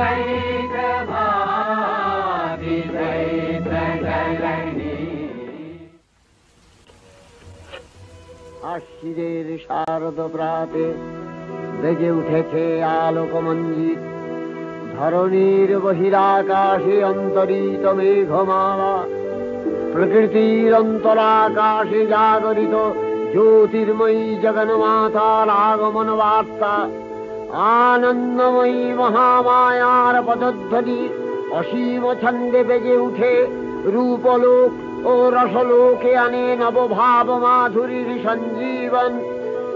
आश्चिरेर शारद प्राते देगे उठेছে आलोकमंजित धरणीर बहिराकाशे अंतरित मेघमाला प्रकृतिर अंतराकाशे जागरित ज्योतिर्मयी जगन्मातार आगमन वार्ता आनंदमयी महामायार पदध्वनि असीम छंदे बेजे उठे रूपलोक और रसलोके अने नवभाव माधुरी संजीवन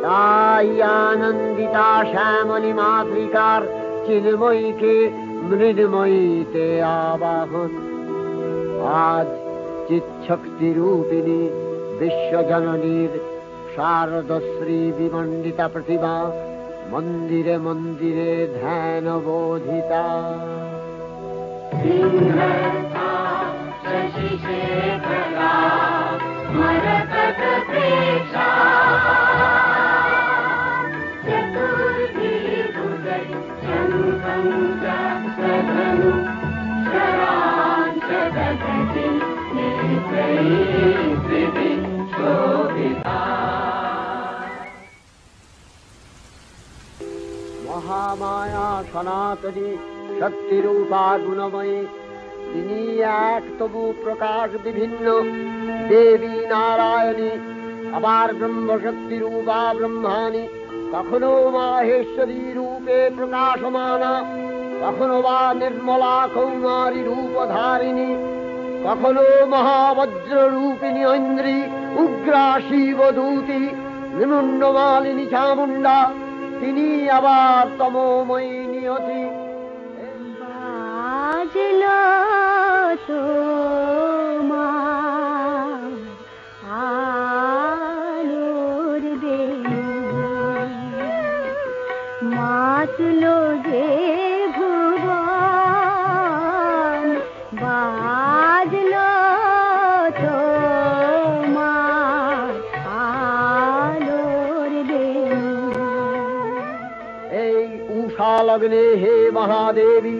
ताई आनंदिता श्यामली मातृकार चिन्मयी के मृण्मयी ते आवाहन। आज चित्शक्ति रूपिणी विश्वजननीर शारद श्री विमंडिता प्रतिभा मंदिरे मंदिरे ध्यान बोधिता। शेखरा मरकत प्रेक्षा चतुर्थी भुजय शंख सधनु शरांश दधति नेत्रैस्त्रिभि शोभिता। महामाया सनातनी शक्ति रूपा गुणमयी तिनी एक तबु प्रकाश विभिन्न देवी नारायणी अपार ब्रह्म शक्ति रूपा ब्रह्मानी कखनो माहेश्वरी रूपे प्रकाशमाना कखनो वा निर्मला कौमारी रूपधारिणी कखनो महावज्र रूपिणी ऐन्द्री उग्रा शिवदूती निम्नमालिनी चामुंडा तिनी अपार तमोमयी नियति। बाजलो तो आलोर बेनी मात लोगे भुवन बाजलो तो आलोर बेनी। उषा लग्ने हे महादेवी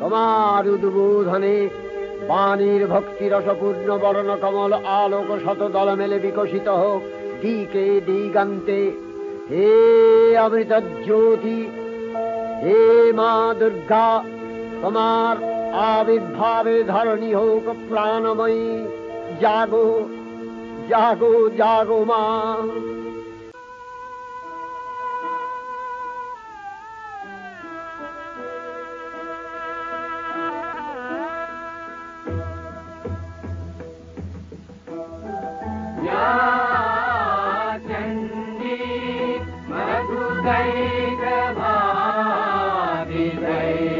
तोमार उद्बोधने वाणीर भक्ति रसपूर्ण वर्ण कमल आलोक शत दल मेले विकसित हो दिके दिगंते हे अमृत ज्योति। हे माँ दुर्गा तोमार आविर्भावे धरणी होक प्राणमयी जागो जागो जागो माँ। चंडी मधुकैक भाति